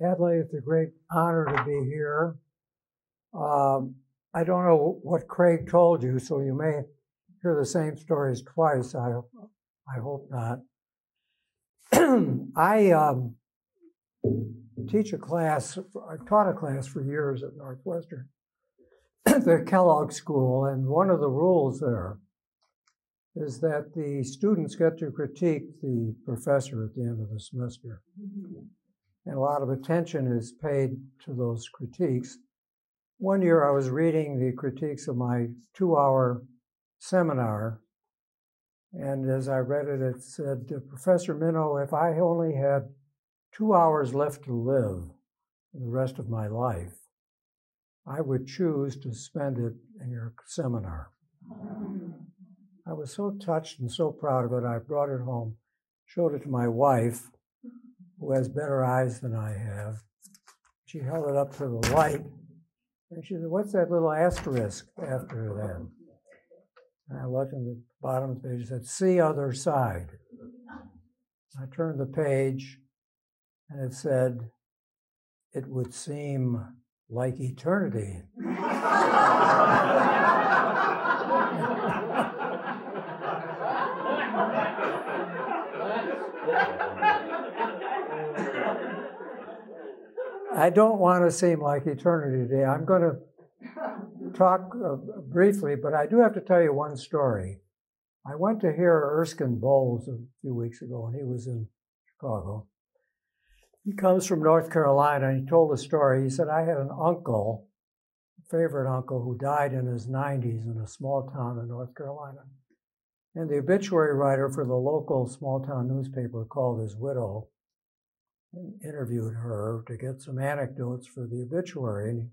Adlai, it's a great honor to be here. I don't know what Craig told you, so you may hear the same stories twice. I hope not. I taught a class for years at Northwestern, the Kellogg School, and one of the rules there is that the students get to critique the professor at the end of the semester. And a lot of attention is paid to those critiques. One year I was reading the critiques of my two-hour seminar, and as I read it, it said, Professor Minow, if I only had 2 hours left to live the rest of my life, I would choose to spend it in your seminar. I was so touched and so proud of it, I brought it home, showed it to my wife, who has better eyes than I have. She held it up to the light, and she said, what's that little asterisk after that? And I looked at the bottom of the page, it said, see other side. I turned the page, and it said, it would seem like eternity. I don't want to seem like eternity today. I'm going to talk briefly, but I do have to tell you one story. I went to hear Erskine Bowles a few weeks ago, and he was in Chicago. He comes from North Carolina, and he told a story. He said, I had an uncle, a favorite uncle, who died in his 90s in a small town in North Carolina. And the obituary writer for the local small-town newspaper called his widow and interviewed her to get some anecdotes for the obituary. And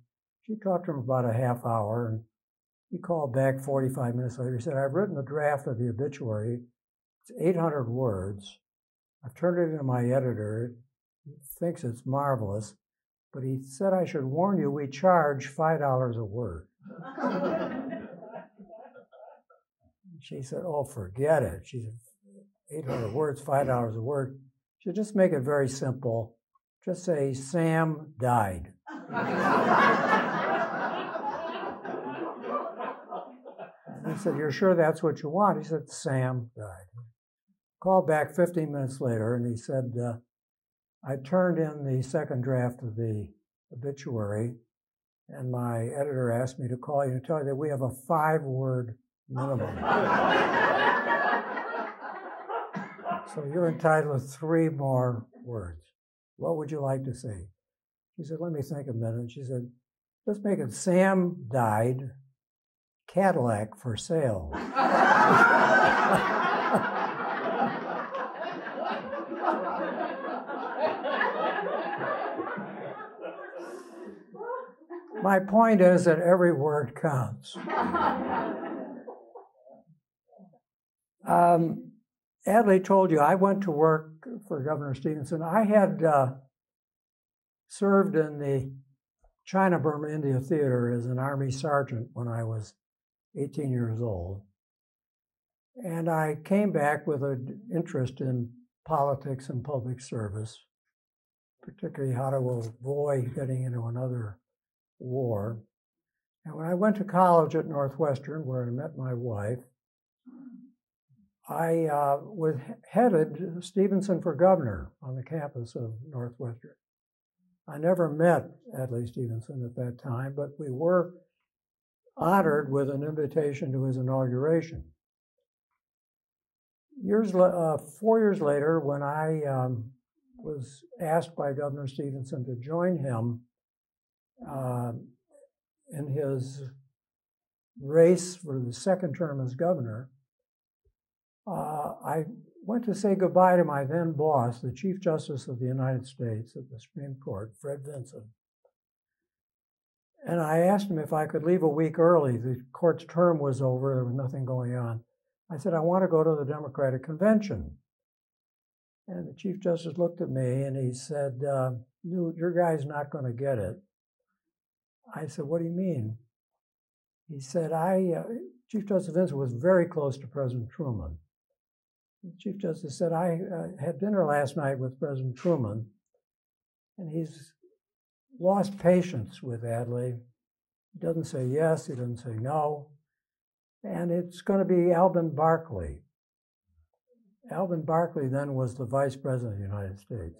she talked to him about a half hour, and he called back 45 minutes later. He said, I've written a draft of the obituary. It's 800 words. I've turned it into my editor. He thinks it's marvelous, but he said, I should warn you, we charge $5 a word. She said, oh, forget it. She said, 800 words, $5 a word. She said, just make it very simple. Just say, Sam died. I said, you're sure that's what you want? He said, Sam died. Called back 15 minutes later, and he said, I turned in the second draft of the obituary, and my editor asked me to call you and tell you that we have a 5-word minimum. So you're entitled to 3 more words. What would you like to say? She said, let me think a minute. She said, let's make it Sam died, Cadillac for sale. My point is that every word counts. Adlai told you I went to work for Governor Stevenson. I had served in the China Burma India Theater as an Army sergeant when I was 18 years old. And I came back with an interest in politics and public service, particularly how to avoid getting into another war. And when I went to college at Northwestern, where I met my wife, I headed Stevenson for governor on the campus of Northwestern. I never met Adlai Stevenson at that time, but we were honored with an invitation to his inauguration. 4 years later, when I was asked by Governor Stevenson to join him in his race for the second term as governor, I went to say goodbye to my then boss, the Chief Justice of the United States at the Supreme Court, Fred Vinson. And I asked him if I could leave a week early. The court's term was over. There was nothing going on. I said, I want to go to the Democratic Convention. And the Chief Justice looked at me and he said, your guy's not going to get it. I said, what do you mean? He said, Chief Justice Vinson was very close to President Truman. The Chief Justice said, I had dinner last night with President Truman, And he's lost patience with Adlai. He doesn't say yes, he doesn't say no. And it's going to be Alben Barkley. Alben Barkley then was the Vice President of the United States.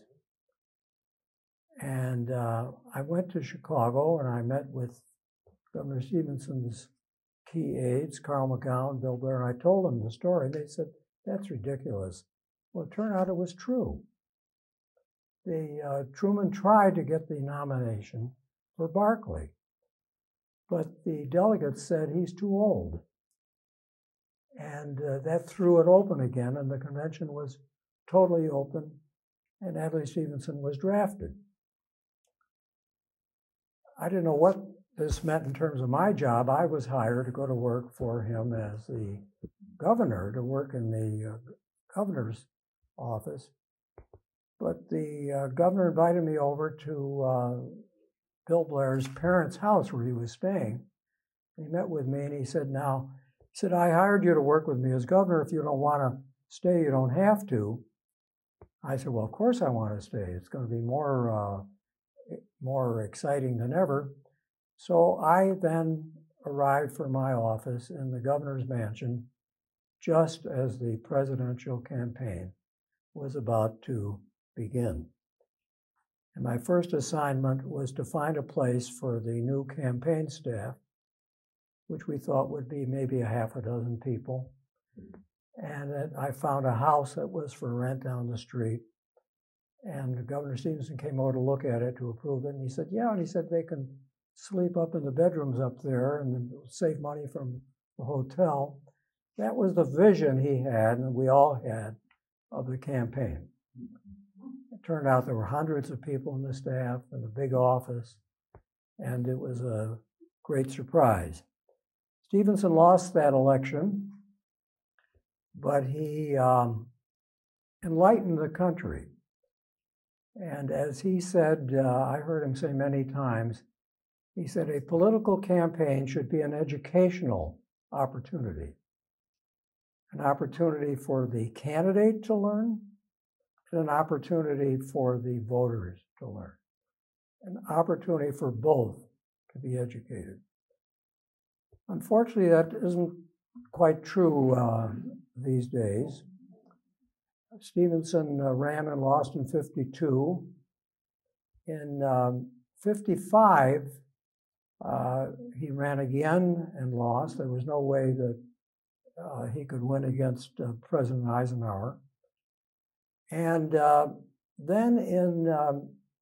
And I went to Chicago and I met with Governor Stevenson's key aides, Carl McGowan, Bill Blair, and I told them the story. They said, that's ridiculous. Well, it turned out it was true. Truman tried to get the nomination for Barkley, but the delegates said he's too old. And that threw it open again, and the convention was totally open, and Adlai Stevenson was drafted. I didn't know what this meant in terms of my job. I was hired to go to work for him as the governor, to work in the governor's office. But the governor invited me over to Bill Blair's parents' house where he was staying. He met with me and he said, now, he said, I hired you to work with me as governor. If you don't want to stay, you don't have to. I said, well, of course I want to stay. It's going to be more exciting than ever. So I then arrived from my office in the governor's mansion just as the presidential campaign was about to begin. And my first assignment was to find a place for the new campaign staff, which we thought would be maybe a half a dozen people. And I found a house that was for rent down the street. And Governor Stevenson came over to look at it, to approve it. And he said, yeah, and he said they can sleep up in the bedrooms up there and save money from the hotel. That was the vision he had, and we all had, of the campaign. It turned out there were hundreds of people in the staff and the big office, and it was a great surprise. Stevenson lost that election, but he enlightened the country. And as he said, I heard him say many times, he said, a political campaign should be an educational opportunity. An opportunity for the candidate to learn, and an opportunity for the voters to learn. An opportunity for both to be educated. Unfortunately, that isn't quite true these days. Stevenson ran and lost in 52. In 55, he ran again and lost. There was no way that he could win against President Eisenhower. And then in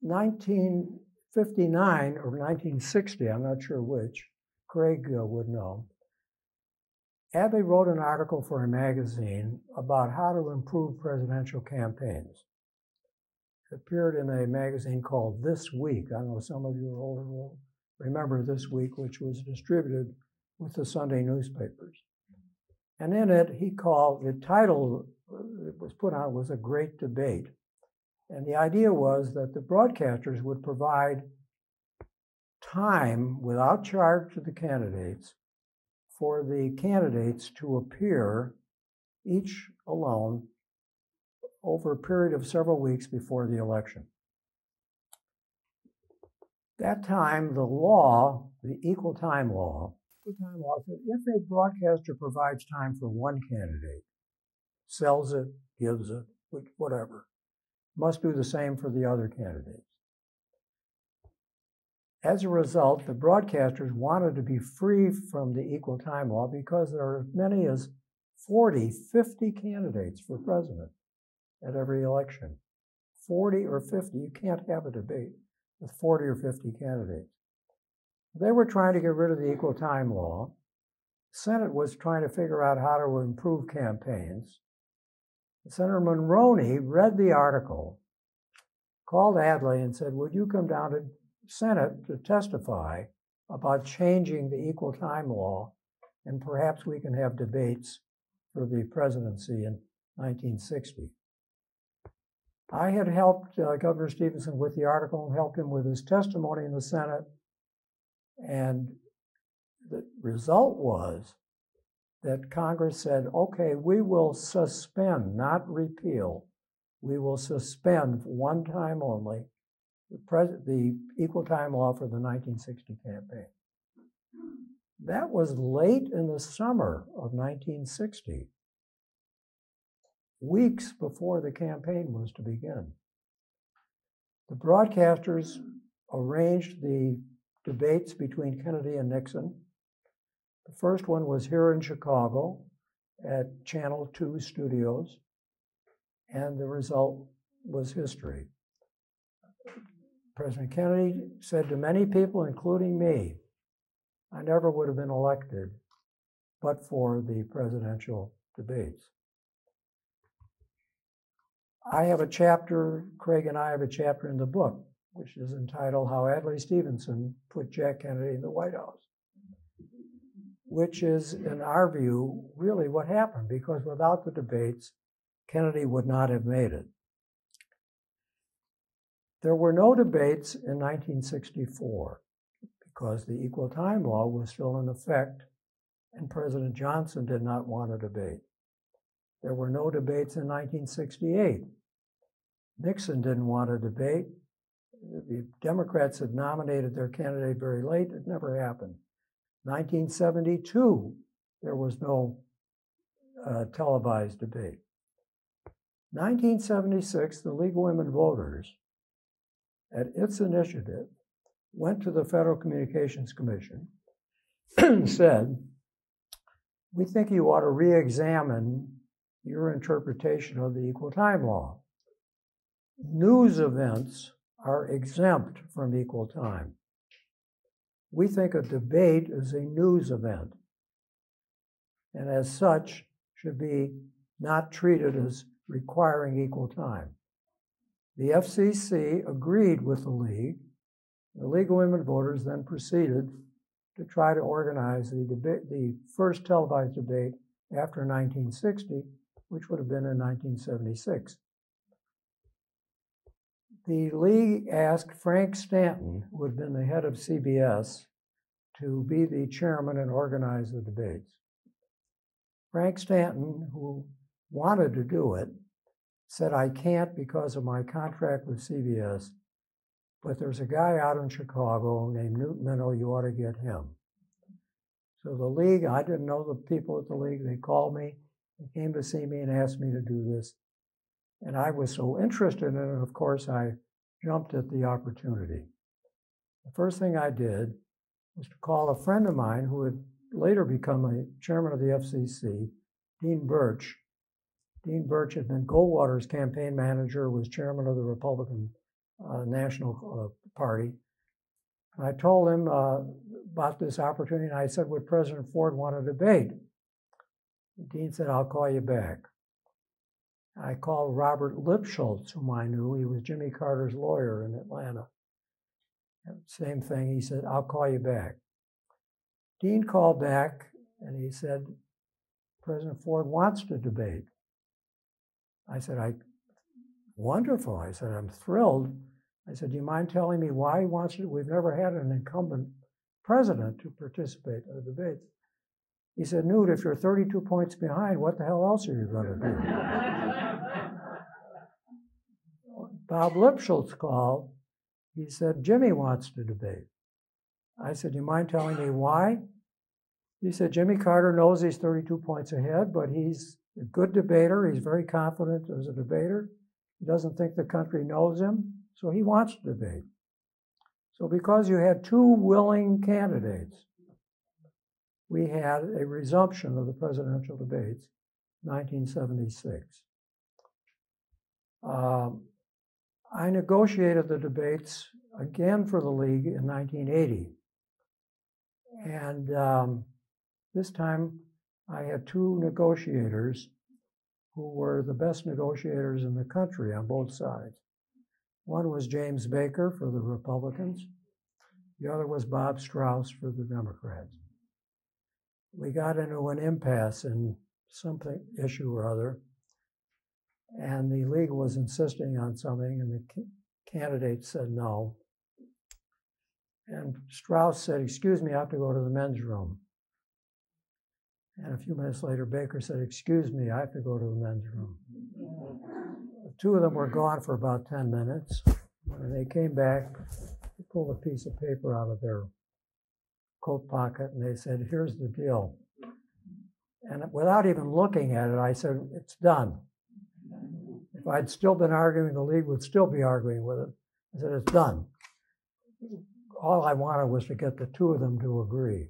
1959 or 1960, I'm not sure which, Craig would know, Adlai wrote an article for a magazine about how to improve presidential campaigns. It appeared in a magazine called This Week. I know some of you are older will remember This Week, which was distributed with the Sunday newspapers. And in it, he called, the title it was put on was A Great Debate. And the idea was that the broadcasters would provide time without charge to the candidates for the candidates to appear each alone over a period of several weeks before the election. That time, the law, the Equal Time Law, said if a broadcaster provides time for one candidate, sells it, gives it, whatever, must do the same for the other candidates. As a result, the broadcasters wanted to be free from the Equal Time Law because there are as many as 40, 50 candidates for president at every election. 40 or 50, you can't have a debate with 40 or 50 candidates. They were trying to get rid of the Equal Time Law. The Senate was trying to figure out how to improve campaigns. Senator Monroney read the article, called Adlai and said, would you come down to Senate to testify about changing the Equal Time Law, and perhaps we can have debates for the presidency in 1960. I had helped Governor Stevenson with the article and helped him with his testimony in the Senate. And the result was that Congress said, okay, we will suspend, not repeal, we will suspend one time only the Equal Time Law for the 1960 campaign. That was late in the summer of 1960, weeks before the campaign was to begin. The broadcasters arranged the debates between Kennedy and Nixon. The first one was here in Chicago at Channel 2 Studios, and the result was history. President Kennedy said to many people, including me, I never would have been elected but for the presidential debates. I have a chapter, Craig and I have a chapter in the book, which is entitled How Adlai Stevenson Put Jack Kennedy in the White House, which is, in our view, really what happened, because without the debates, Kennedy would not have made it. There were no debates in 1964 because the Equal Time Law was still in effect and President Johnson did not want a debate. There were no debates in 1968. Nixon didn't want a debate. The Democrats had nominated their candidate very late. It never happened. 1972, there was no televised debate. 1976, the League of Women Voters, at its initiative, went to the Federal Communications Commission and said, we think you ought to re-examine your interpretation of the Equal Time Law. News events are exempt from equal time. We think a debate is a news event, and as such should be not treated as requiring equal time. The FCC agreed with the League. The League of Women Voters then proceeded to try to organize the first televised debate after 1960, which would have been in 1976. The League asked Frank Stanton, who had been the head of CBS, to be the chairman and organize the debates. Frank Stanton, who wanted to do it, said, I can't because of my contract with CBS, but there's a guy out in Chicago named Minow, you ought to get him. So the League, I didn't know the people at the League, they called me, they came to see me and asked me to do this. And I was so interested in it, of course, I jumped at the opportunity. The first thing I did was to call a friend of mine who had later become a chairman of the FCC, Dean Burch. Dean Burch had been Goldwater's campaign manager, was chairman of the Republican National Party. And I told him about this opportunity, and I said, would President Ford want a debate? And Dean said, I'll call you back. I called Robert Lipschultz, whom I knew. He was Jimmy Carter's lawyer in Atlanta. And same thing, he said, I'll call you back. Dean called back, and he said, President Ford wants to debate. I said, wonderful. I said, I'm thrilled. I said, do you mind telling me why he wants to? We've never had an incumbent president to participate in a debate. He said, Newt, if you're 32 points behind, what the hell else are you going to do? Bob Lipschultz called. He said, Jimmy wants to debate. I said, do you mind telling me why? He said, Jimmy Carter knows he's 32 points ahead, but he's a good debater. He's very confident as a debater. He doesn't think the country knows him, so he wants to debate. So because you had two willing candidates, we had a resumption of the presidential debates, 1976. I negotiated the debates again for the League in 1980. And this time, I had two negotiators who were the best negotiators in the country on both sides. One was James Baker for the Republicans. The other was Bob Strauss for the Democrats. We got into an impasse in some issue or other, and the League was insisting on something, and the candidate said no. And Strauss said, excuse me, I have to go to the men's room. And a few minutes later, Baker said, excuse me, I have to go to the men's room. The two of them were gone for about 10 minutes. When they came back, they pulled a piece of paper out of their coat pocket and they said, here's the deal. And without even looking at it, I said, it's done. If I'd still been arguing, the League would still be arguing with it. I said, it's done. All I wanted was to get the two of them to agree.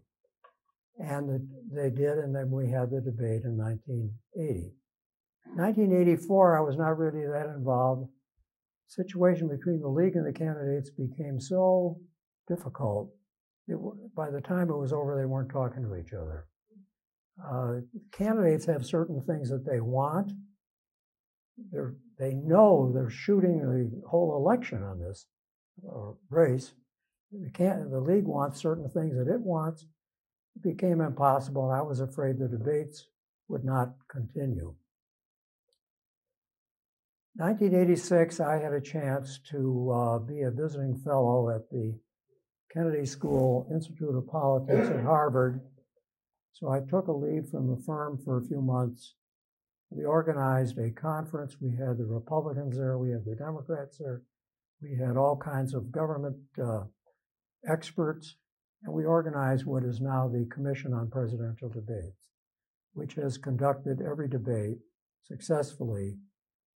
And they did, and then we had the debate in 1980. 1984, I was not really that involved. The situation between the League and the candidates became so difficult, by the time it was over, they weren't talking to each other. Candidates have certain things that they want. They know they're shooting the whole election on this race. The League wants certain things that it wants. It became impossible, and I was afraid the debates would not continue. 1986, I had a chance to be a visiting fellow at the Kennedy School Institute of Politics at Harvard. So I took a leave from the firm for a few months. We organized a conference. We had the Republicans there, we had the Democrats there, we had all kinds of government experts, and we organized what is now the Commission on Presidential Debates, which has conducted every debate successfully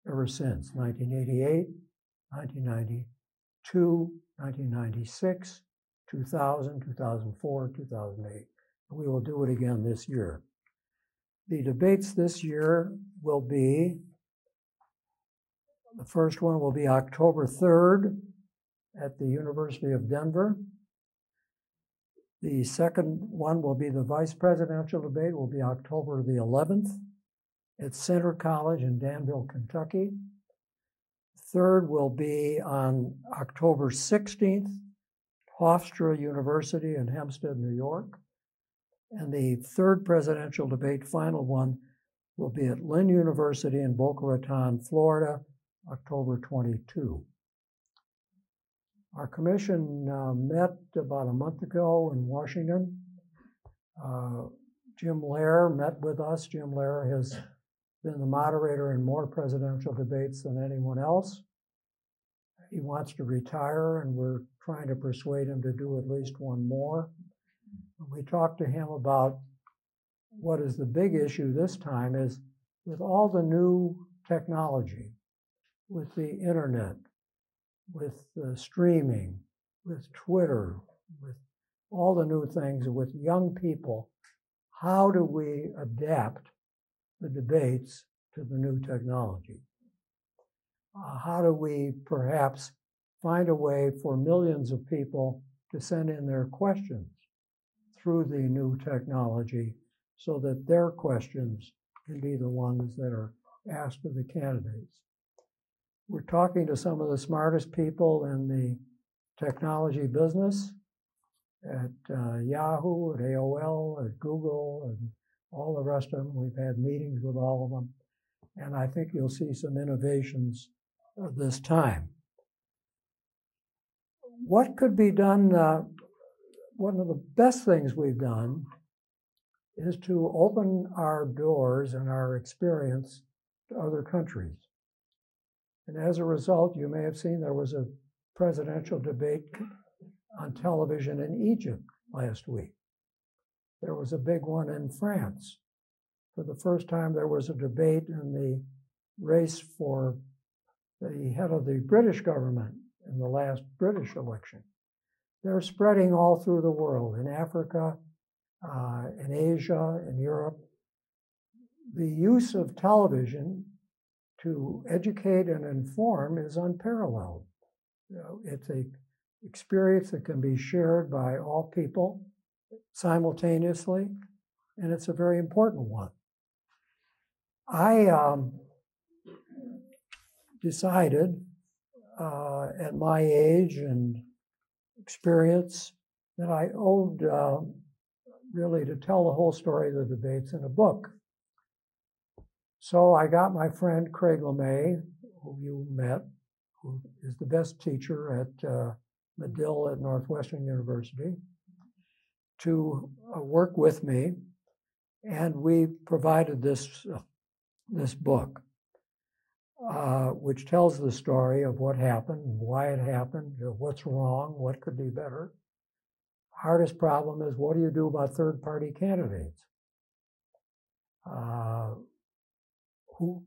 ever since 1988, 1992, 1996, 2000, 2004, 2008. We will do it again this year. The debates this year will be, the first one will be October 3rd at the University of Denver. The second one will be the vice presidential debate, will be October the 11th at Center College in Danville, Kentucky. Third will be on October 16th, Hofstra University in Hempstead, New York. And the third presidential debate, final one, will be at Lynn University in Boca Raton, Florida, October 22. Our commission met about a month ago in Washington. Jim Lehrer met with us. Jim Lehrer has been the moderator in more presidential debates than anyone else. He wants to retire, and we're trying to persuade him to do at least one more. We talked to him about what is the big issue this time is with all the new technology, with the internet, with streaming, with Twitter, with all the new things, with young people, how do we adapt the debates to the new technology? How do we perhaps find a way for millions of people to send in their questions through the new technology so that their questions can be the ones that are asked of the candidates? We're talking to some of the smartest people in the technology business at Yahoo, at AOL, at Google, and all the rest of them. We've had meetings with all of them. And I think you'll see some innovations this time. What could be done? One of the best things we've done is to open our doors and our experience to other countries. And as a result, you may have seen there was a presidential debate on television in Egypt last week. There was a big one in France. For the first time, there was a debate in the race for the head of the British government in the last British election. They're spreading all through the world, in Africa, in Asia, in Europe. The use of television to educate and inform is unparalleled. You know, it's an experience that can be shared by all people simultaneously, and it's a very important one. I decided at my age and experience that I owed really to tell the whole story of the debates in a book. So I got my friend Craig, who you met, who is the best teacher at Medill at Northwestern University, to work with me, and we provided this book. which tells the story of what happened, why it happened, what's wrong, what could be better. Hardest problem is, what do you do about third-party candidates? Who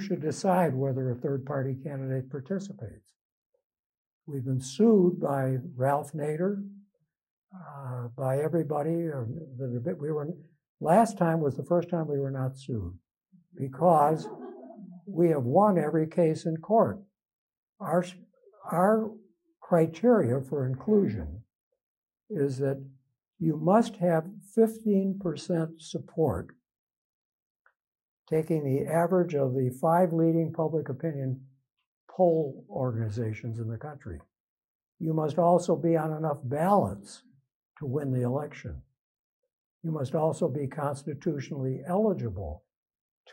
should decide whether a third-party candidate participates? We've been sued by Ralph Nader, by everybody. Last time was the first time we were not sued, because we have won every case in court. Our criteria for inclusion is that you must have 15% support, taking the average of the 5 leading public opinion poll organizations in the country. You must also be on enough ballots to win the election. You must also be constitutionally eligible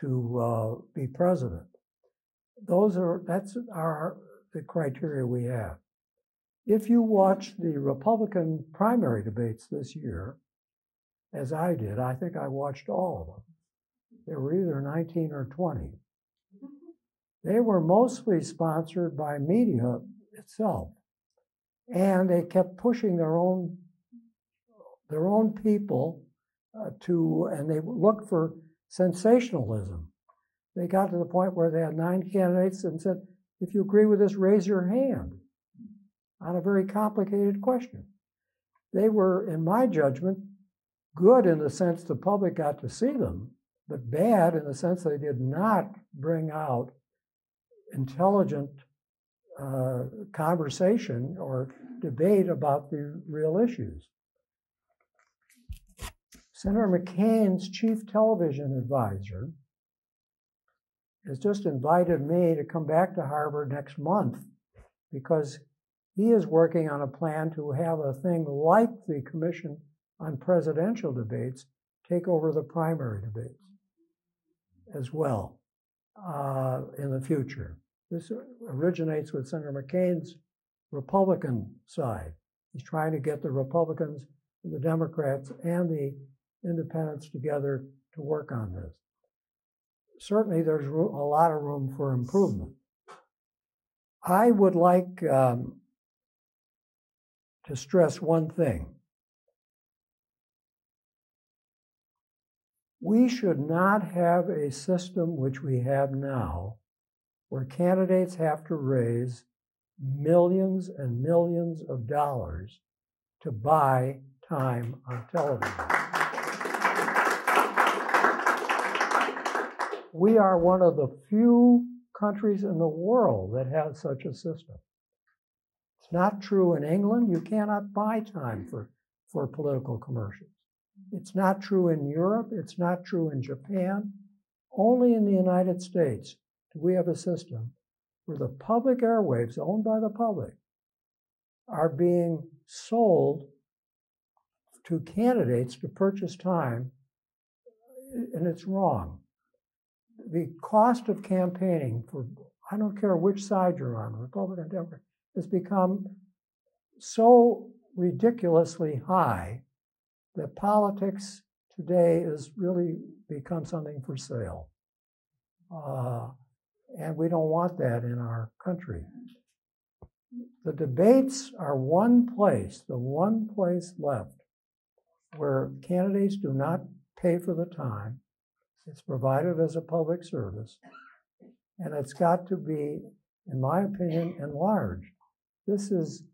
to be president. That's the criteria we have. If you watch the Republican primary debates this year, as I did, I think I watched all of them. There were either 19 or 20. They were mostly sponsored by media itself, and they kept pushing their own people and they looked for sensationalism. They got to the point where they had 9 candidates and said, if you agree with this, raise your hand, on a very complicated question. They were, in my judgment, good in the sense the public got to see them, but bad in the sense they did not bring out intelligent conversation or debate about the real issues. Senator McCain's chief television advisor has just invited me to come back to Harvard next month, because he is working on a plan to have a thing like the Commission on Presidential Debates take over the primary debates as well in the future. This originates with Senator McCain's Republican side. He's trying to get the Republicans, the Democrats, and the independents together to work on this. Certainly, there's a lot of room for improvement. I would like to stress one thing. We should not have a system which we have now, where candidates have to raise millions and millions of dollars to buy time on television. We are one of the few countries in the world that has such a system. Not true in England. You cannot buy time for political commercials. It's not true in Europe. It's not true in Japan. Only in the United States do we have a system where the public airwaves, owned by the public, are being sold to candidates to purchase time, and it's wrong. The cost of campaigning for, I don't care which side you're on, Republican or Democrat, has become so ridiculously high that politics today has really become something for sale. And we don't want that in our country. The debates are one place, the one place left, where candidates do not pay for the time. It's provided as a public service, and it's got to be, in my opinion, enlarged. This is,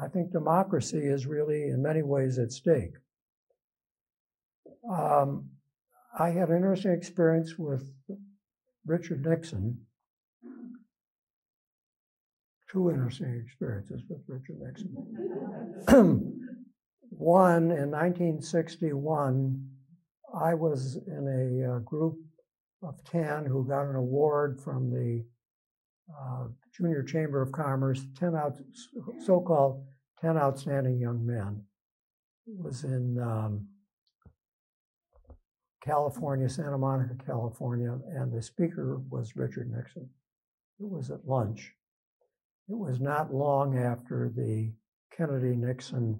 I think, democracy is really in many ways at stake. I had an interesting experience with Richard Nixon. 2 interesting experiences with Richard Nixon. One, in 1961, I was in a group of 10 who got an award from the Junior Chamber of Commerce, so-called 10 Outstanding Young Men. It was in California, Santa Monica, California, and the speaker was Richard Nixon. It was at lunch. It was not long after the Kennedy-Nixon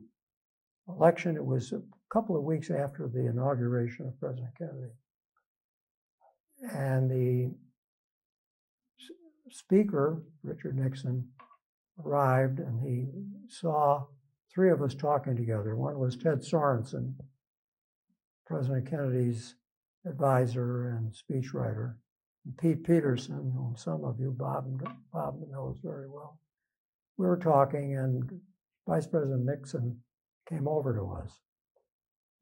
election. It was a couple of weeks after the inauguration of President Kennedy. And the speaker, Richard Nixon, arrived and he saw three of us talking together. One was Ted Sorensen, President Kennedy's advisor and speechwriter, and Pete Peterson, whom some of you, Bob knows very well. We were talking and Vice President Nixon came over to us.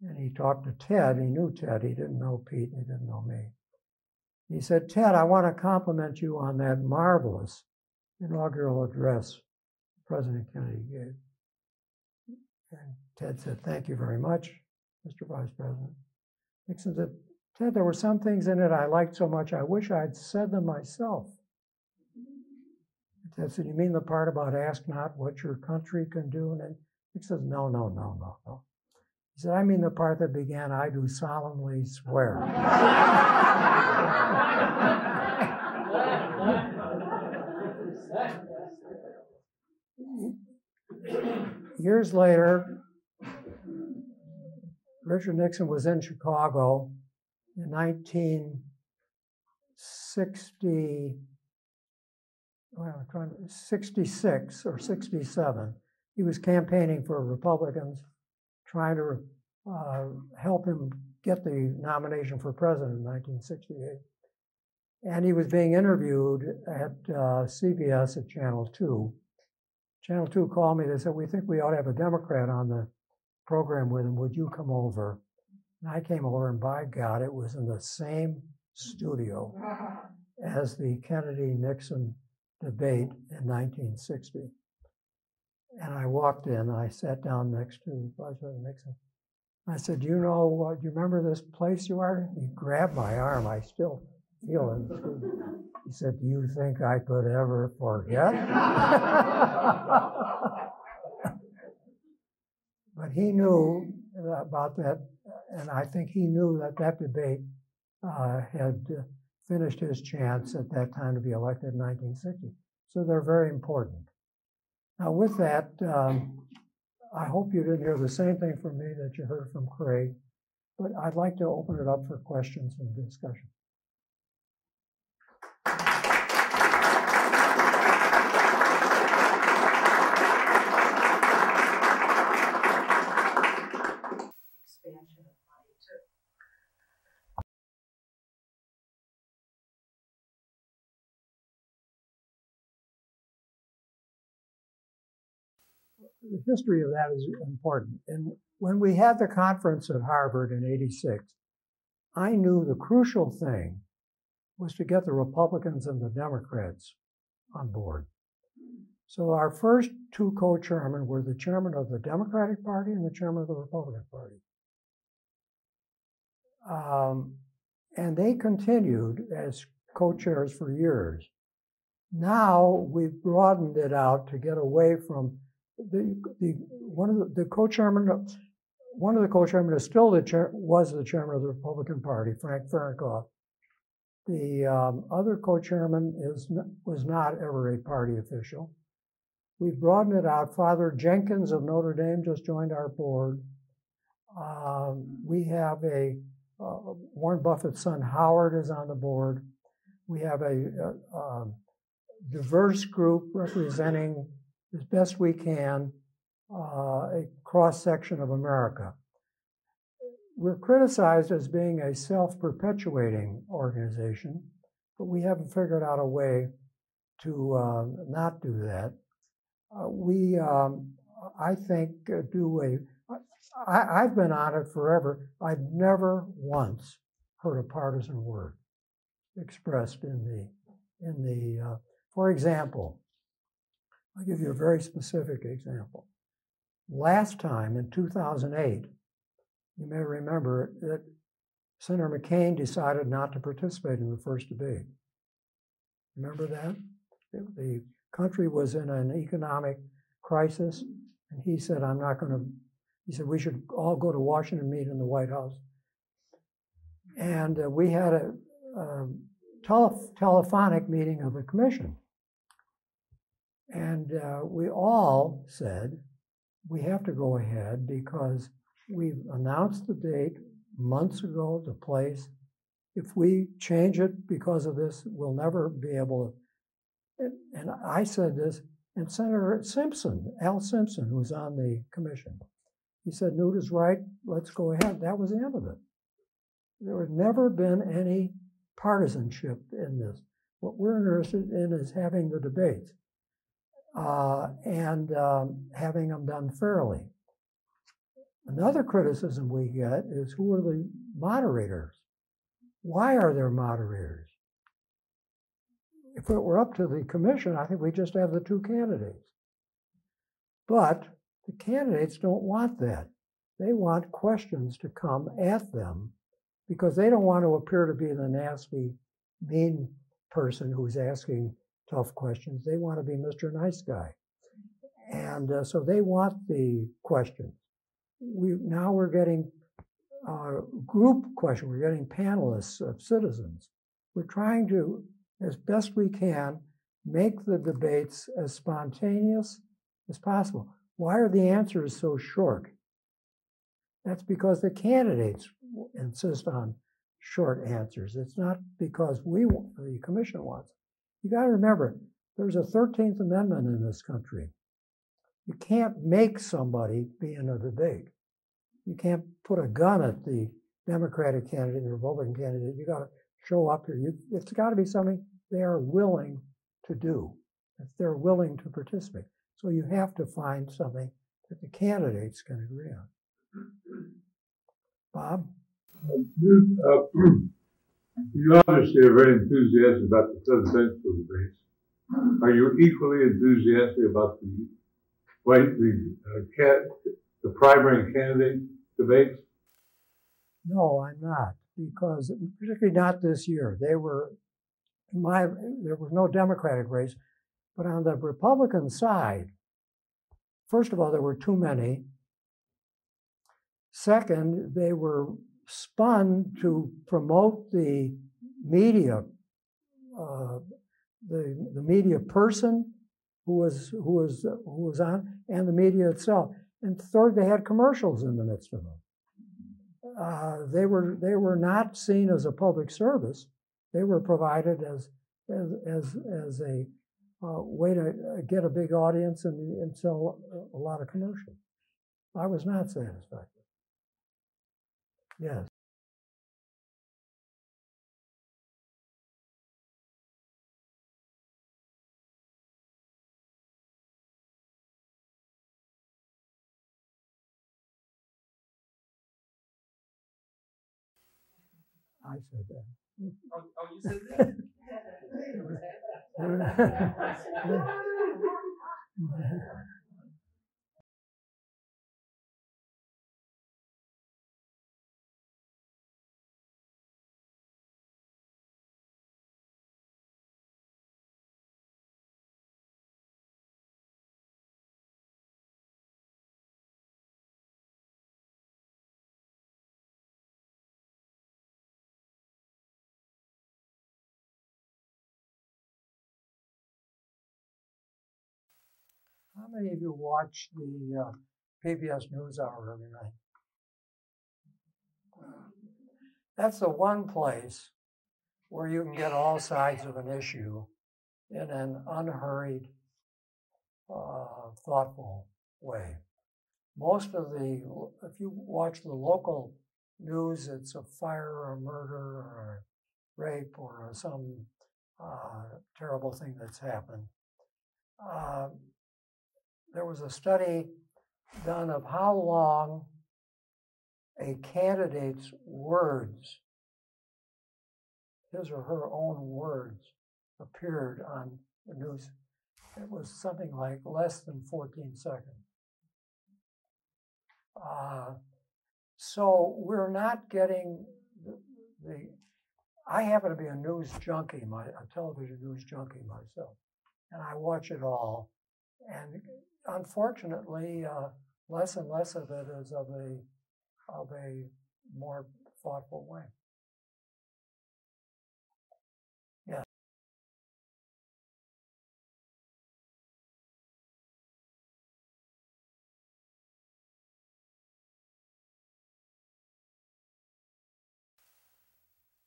And he talked to Ted. He knew Ted. He didn't know Pete. He didn't know me. He said, "Ted, I want to compliment you on that marvelous inaugural address President Kennedy gave." And Ted said, "Thank you very much, Mr. Vice President." Nixon said, "Ted, there were some things in it I liked so much, I wish I'd said them myself." And Ted said, "You mean the part about ask not what your country can do?" And Nixon says, No. He said, "I mean the part that began, 'I do solemnly swear.'" Years later, Richard Nixon was in Chicago in 1966 or 67. He was campaigning for Republicans, trying to help him get the nomination for president in 1968. And he was being interviewed at CBS at Channel 2. Channel 2 called me. They said, "We think we ought to have a Democrat on the program with him. Would you come over?" And I came over, and by God, it was in the same studio as the Kennedy-Nixon debate in 1960. And I walked in, and I sat down next to Vice President Nixon. I said, "Do you know, do you remember this place you are?" He grabbed my arm. I still feel it. He said, "Do you think I could ever forget?" But he knew about that, and I think he knew that that debate had finished his chance at that time to be elected in 1960. So they're very important. Now, with that, I hope you didn't hear the same thing from me that you heard from Craig, but I'd like to open it up for questions and discussion. The history of that is important. And when we had the conference at Harvard in '86, I knew the crucial thing was to get the Republicans and the Democrats on board. So our first two co-chairmen were the chairman of the Democratic Party and the chairman of the Republican Party. And they continued as co-chairs for years. Now we've broadened it out to get away from one of the co-chairmen is still was the chairman of the Republican Party, Frank Farenthold. The other co-chairman was not ever a party official. We've broadened it out. Father Jenkins of Notre Dame just joined our board. We have a Warren Buffett's son Howard is on the board. We have a diverse group representing, as best we can, a cross-section of America. We're criticized as being a self-perpetuating organization, but we haven't figured out a way to not do that. I've been on it forever. I've never once heard a partisan word expressed for example, I'll give you a very specific example. Last time in 2008, you may remember that Senator McCain decided not to participate in the first debate. Remember that? The country was in an economic crisis, and he said, "I'm not going to," he said, "we should all go to Washington and meet in the White House." And we had a telephonic meeting of the commission. And we all said, we have to go ahead because we've announced the date months ago, the place. If we change it because of this, we'll never be able and I said this, and Senator Simpson, Al Simpson, who was on the commission, he said, Newt is right, let's go ahead. That was the end of it. There had never been any partisanship in this. What we're interested in is having the debates and having them done fairly. Another criticism we get is, who are the moderators? Why are there moderators? If it were up to the commission, I think we just have the two candidates. But the candidates don't want that. They want questions to come at them because they don't want to appear to be the nasty, mean person who's asking tough questions. They want to be Mr. Nice Guy. And so they want the questions. Now we're getting group questions. We're getting panelists of citizens. We're trying to, as best we can, make the debates as spontaneous as possible. Why are the answers so short? That's because the candidates insist on short answers. It's not because the commission wants it. You got to remember, there's a 13th Amendment in this country. You can't make somebody be in a debate. You can't put a gun at the Democratic candidate, the Republican candidate. You got to show up here. It's got to be something they are willing to do, if they're willing to participate. So you have to find something that the candidates can agree on. Bob? You obviously are very enthusiastic about the presidential debates. Are you equally enthusiastic about the primary candidate debates? No, I'm not, because particularly not this year. There was no Democratic race, but on the Republican side, first of all, there were too many. Second, they were spun to promote the media, the media person who was on, and the media itself. And third, they had commercials in the midst of them. They were not seen as a public service. They were provided as a way to get a big audience and sell a lot of commercials. I was not satisfied. Yes. I said that. Oh, you said that? How many of you watch the PBS NewsHour every night? That's the one place where you can get all sides of an issue in an unhurried, thoughtful way. If you watch the local news, it's a fire or a murder or a rape or some terrible thing that's happened. There was a study done of how long a candidate's words, his or her own words, appeared on the news. It was something like less than 14 seconds. So we're not getting I happen to be a news junkie, a television news junkie myself, and I watch it all. And unfortunately, less and less of it is of a more thoughtful way. Yeah.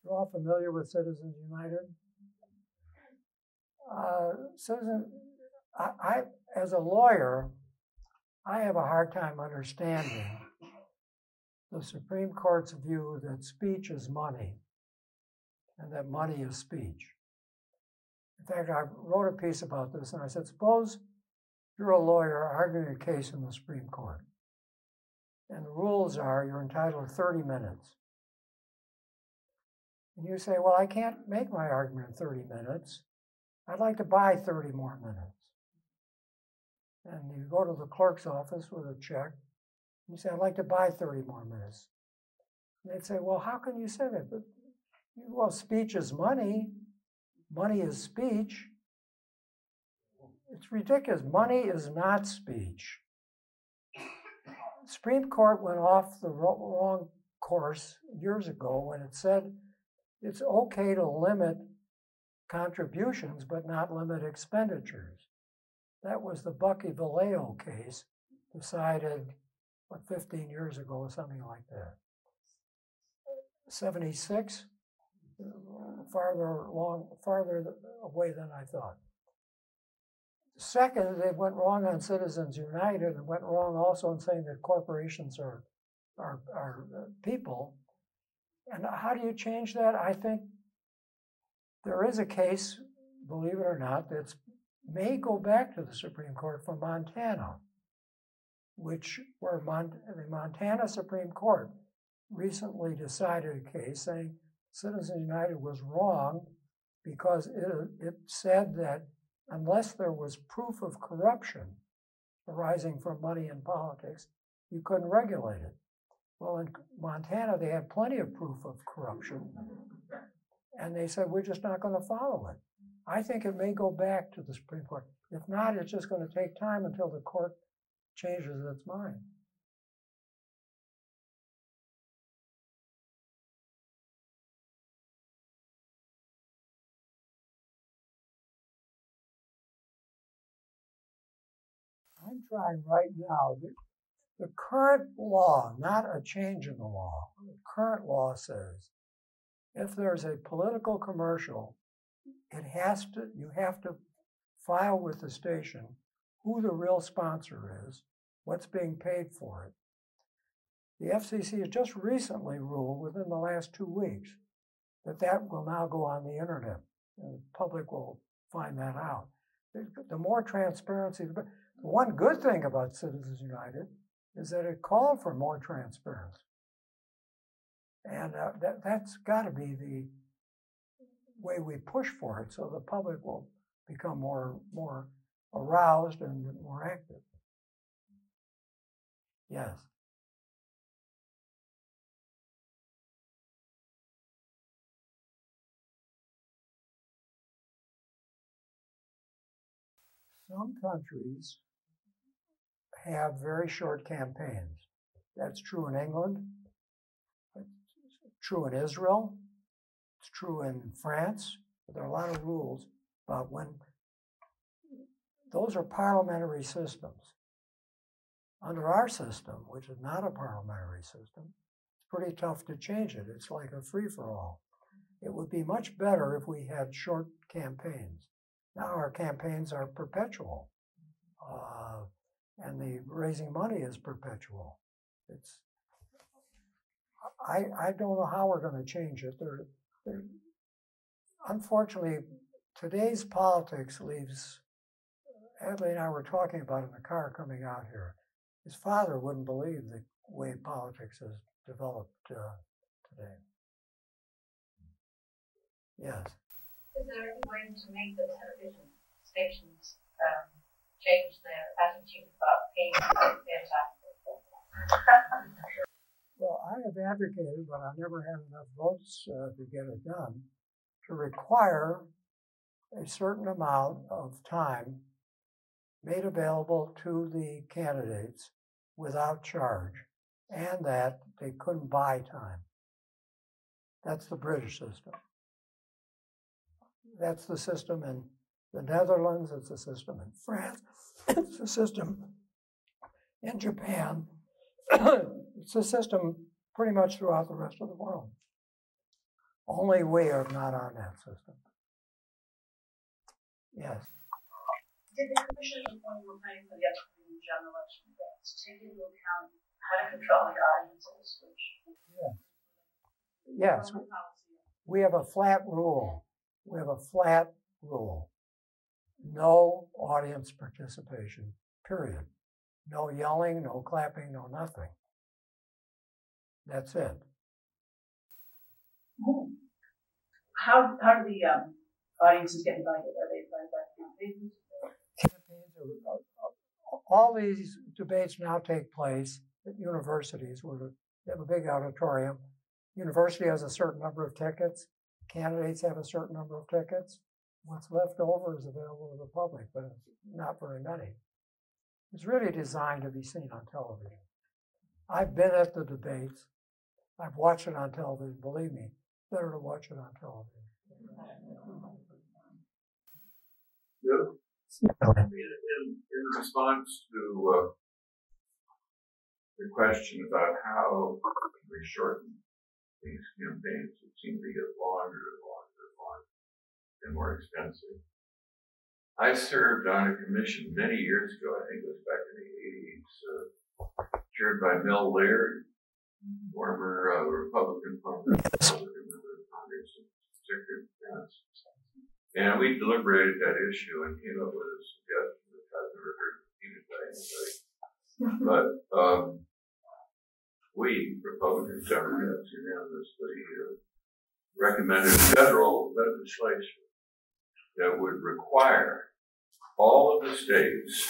You're all familiar with Citizens United? Susan, I as a lawyer, I have a hard time understanding the Supreme Court's view that speech is money and that money is speech. In fact, I wrote a piece about this, and I said, suppose you're a lawyer arguing a case in the Supreme Court, and the rules are you're entitled to 30 minutes. And you say, well, I can't make my argument in 30 minutes. I'd like to buy 30 more minutes. And you go to the clerk's office with a check, and you say, I'd like to buy 30 more minutes. And they'd say, well, how can you say that? But, well, speech is money. Money is speech. It's ridiculous. Money is not speech. The Supreme Court went off the wrong course years ago when it said it's okay to limit contributions, but not limit expenditures. That was the Bucky Vallejo case, decided, what, 15 years ago or something like that. 76, farther away than I thought. Second, they went wrong on Citizens United and went wrong also in saying that corporations are people. And how do you change that? I think there is a case, believe it or not, that may go back to the Supreme Court for Montana, the Montana Supreme Court recently decided a case saying Citizens United was wrong because it said that unless there was proof of corruption arising from money in politics, you couldn't regulate it. Well, in Montana, they had plenty of proof of corruption, and they said, we're just not going to follow it. I think it may go back to the Supreme Court. If not, it's just going to take time until the court changes its mind. I'm trying right now. The current law, not a change in the law, the current law says if there's a political commercial, you have to file with the station who the real sponsor is, what's being paid for it. The FCC has just recently ruled within the last 2 weeks that that will now go on the internet, and the public will find that out. The more transparency, the one good thing about Citizens United is that it called for more transparency. And that's got to be the way we push for it, so the public will become more aroused and more active. Yes. Some countries have very short campaigns. That's true in England, it's true in Israel, it's true in France. There are a lot of rules about when those are parliamentary systems. Under our system, which is not a parliamentary system, it's pretty tough to change it. It's like a free-for-all. It would be much better if we had short campaigns. Now our campaigns are perpetual, and the raising money is perpetual. I don't know how we're going to change it. Unfortunately, today's politics leaves. Adlai and I were talking about it in the car coming out here. His father wouldn't believe the way politics has developed today. Yes. Is there a way to make the television stations change their attitude about paying their time? Well, I have advocated, but I never had enough votes to get it done, to require a certain amount of time made available to the candidates without charge, and that they couldn't buy time. That's the British system. That's the system in the Netherlands, it's the system in France, it's the system in Japan, it's the system pretty much throughout the rest of the world. Only we are not on that system. Yes. Did the commission, when you were planning for the upcoming general election debates, take into account how to control the audiences? Yes. We have a flat rule. We have a flat rule. No audience participation, period. No yelling, no clapping, no nothing. That's it. How do the audiences get invited? Are they invited by campaigns? All these debates now take place at universities where they have a big auditorium. University has a certain number of tickets. Candidates have a certain number of tickets. What's left over is available to the public, but it's not very many. It's really designed to be seen on television. I've been at the debates. I've watched it on television. Believe me, better to watch it on television. Yeah. In response to the question about how can we shorten these campaigns that seem to get longer and longer and longer and more expensive, I served on a commission many years ago, I think it was back in the 80s, chaired by Jim Lehrer, former Republican member of Congress and Secretary of Defense. And we deliberated that issue and came up with a suggestion that I've never heard repeated by anybody. But we, Republicans, Democrats, unanimously recommended federal legislation that would require all of the states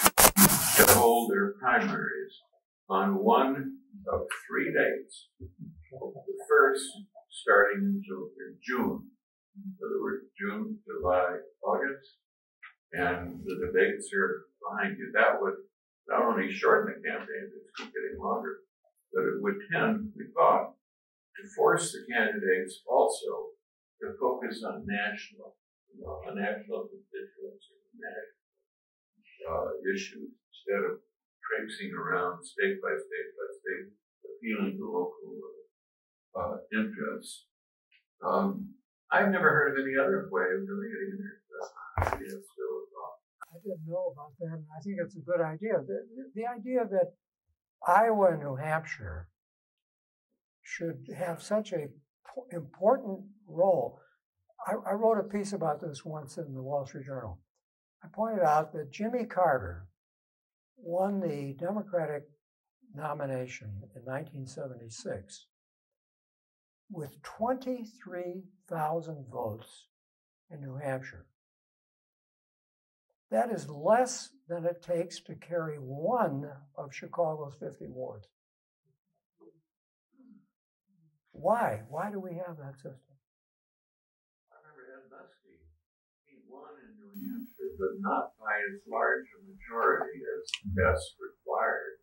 to hold their primaries on one of 3 dates. The first starting in June. In other words, June, July, August, and the debates are behind you. That would not only shorten the campaign, it's getting longer, but it would tend, we thought, to force the candidates also to focus on national, a national constituency, national issues, instead of traipsing around state by state by state, appealing to local interests. I've never heard of any other way of doing it either. I didn't know about that, and I think it's a good idea. The idea that Iowa and New Hampshire should have such an important role. I wrote a piece about this once in the Wall Street Journal. I pointed out that Jimmy Carter won the Democratic nomination in 1976. With 23,000 votes in New Hampshire. That is less than it takes to carry one of Chicago's 50 wards. Why? Why do we have that system? I remember Ed Muskie, he won in New Hampshire, but not by as large a majority as best required.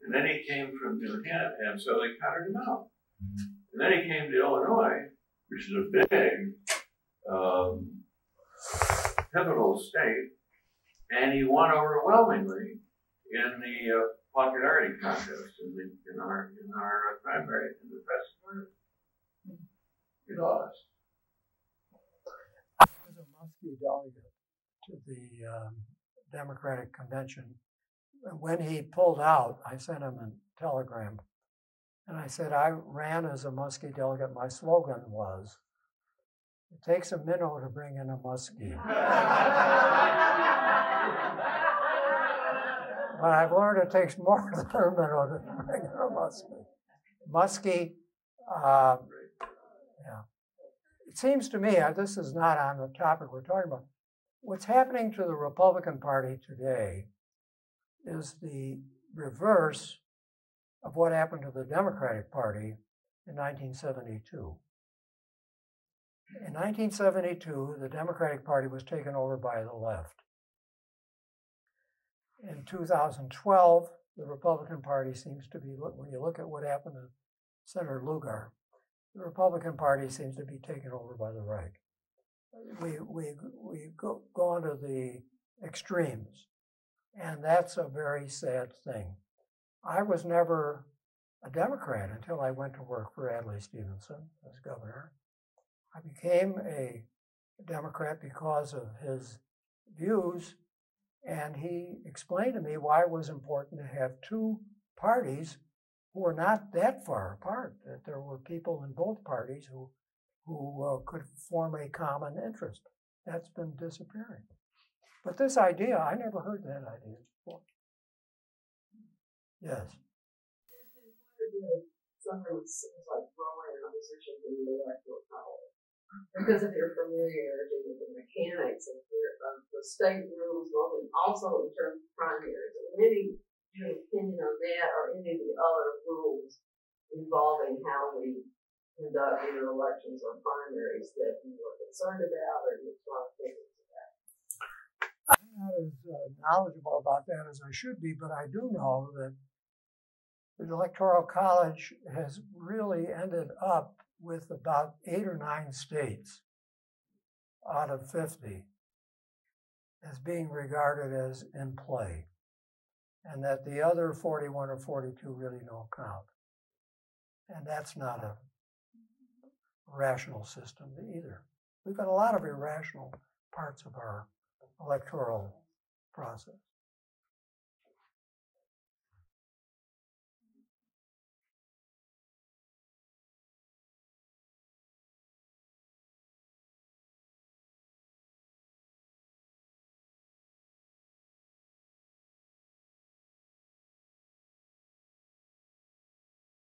And then he came from New Hampshire, and so they counted him out. And then he came to Illinois, which is a big, pivotal state, and he won overwhelmingly in the popularity contest in our primary in the presidential. He lost. I was a Muskie delegate to the Democratic Convention. When he pulled out, I sent him a telegram. And I said, I ran as a Muskie delegate. My slogan was, it takes a minnow to bring in a Muskie. But I've learned it takes more than a minnow to bring in a Muskie. Muskie, yeah. It seems to me, this is not on the topic we're talking about, what's happening to the Republican Party today is the reverse of what happened to the Democratic Party in 1972. In 1972, the Democratic Party was taken over by the left. In 2012, the Republican Party seems to be, when you look at what happened to Senator Lugar, the Republican Party seems to be taken over by the right. We go on to the extremes, and that's a very sad thing. I was never a Democrat until I went to work for Adlai Stevenson as governor. I became a Democrat because of his views, and he explained to me why it was important to have two parties who were not that far apart, that there were people in both parties who could form a common interest. That's been disappearing. But this idea, I never heard that idea before. Yes. Sometimes it seems like growing opposition to the electoral college because of their familiarity with the mechanics of the state rules, and also in terms of primaries. And many do opinion on that or any of the other rules involving how we conduct either elections or primaries that we were concerned about or just want to think about. I'm not as knowledgeable about that as I should be, but I do know that the Electoral College has really ended up with about 8 or 9 states out of 50 as being regarded as in play, and that the other 41 or 42 really don't count. And that's not a rational system either. We've got a lot of irrational parts of our electoral process.